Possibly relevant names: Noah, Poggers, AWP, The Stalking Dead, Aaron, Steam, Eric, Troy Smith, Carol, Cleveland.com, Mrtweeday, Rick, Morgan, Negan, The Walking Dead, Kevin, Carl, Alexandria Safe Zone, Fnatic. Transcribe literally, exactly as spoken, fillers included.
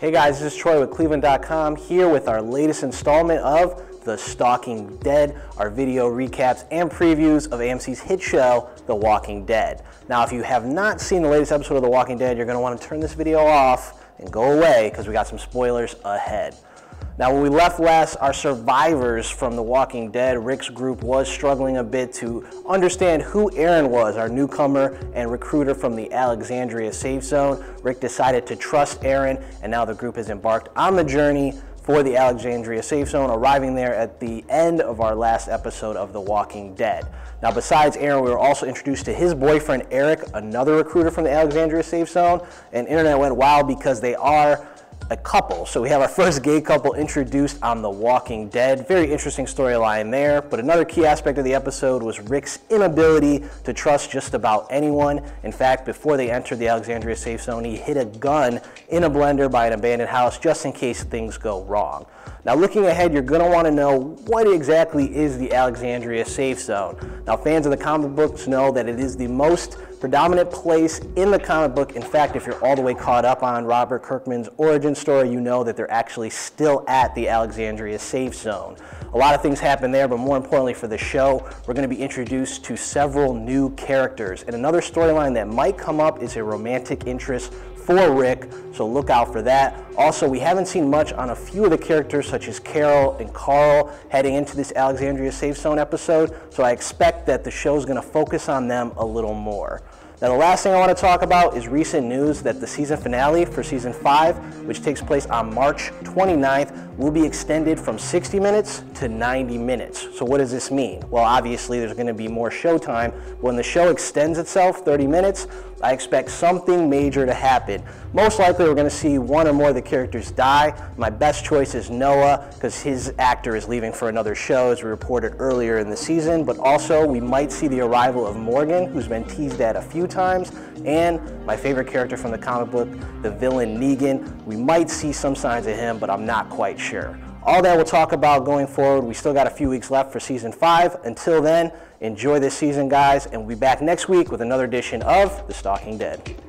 Hey guys, this is Troy with Cleveland dot com here with our latest installment of The Stalking Dead, our video recaps and previews of A M C's hit show, The Walking Dead. Now, if you have not seen the latest episode of The Walking Dead, you're going to want to turn this video off and go away because we got some spoilers ahead. Now, when we left last, our survivors from The Walking Dead, Rick's group, was struggling a bit to understand who Aaron was, our newcomer and recruiter from the Alexandria Safe Zone. Rick decided to trust Aaron, and now the group has embarked on the journey for the Alexandria Safe Zone, arriving there at the end of our last episode of The Walking Dead. Now, besides Aaron, we were also introduced to his boyfriend, Eric, another recruiter from the Alexandria Safe Zone, and internet went wild because they are a couple. So we have our first gay couple introduced on The Walking Dead. Very interesting storyline there, but another key aspect of the episode was Rick's inability to trust just about anyone. In fact, before they entered the Alexandria Safe Zone, he hid a gun in a blender by an abandoned house just in case things go wrong. Now, looking ahead, you're going to want to know what exactly is the Alexandria Safe Zone. Now, fans of the comic books know that it is the most predominant place in the comic book. In fact, if you're all the way caught up on Robert Kirkman's origin story, you know that they're actually still at the Alexandria Safe Zone. A lot of things happen there, but more importantly for the show, we're going to be introduced to several new characters. And another storyline that might come up is a romantic interest for Rick, so look out for that. Also, we haven't seen much on a few of the characters such as Carol and Carl heading into this Alexandria Safe Zone episode, so I expect that the show's going to focus on them a little more. Now, the last thing I want to talk about is recent news that the season finale for season five, which takes place on March twenty-ninth, will be extended from sixty minutes to ninety minutes. So what does this mean? Well, obviously there's going to be more showtime. When the show extends itself thirty minutes, I expect something major to happen. Most likely we're going to see one or more of the characters die. My best choice is Noah, because his actor is leaving for another show, as we reported earlier in the season, but also we might see the arrival of Morgan, who's been teased at a few times, and my favorite character from the comic book, the villain Negan. We might see some signs of him, but I'm not quite sure. All that we'll talk about going forward. We still got a few weeks left for season five. Until then, enjoy this season, guys, and we'll be back next week with another edition of The Stalking Dead.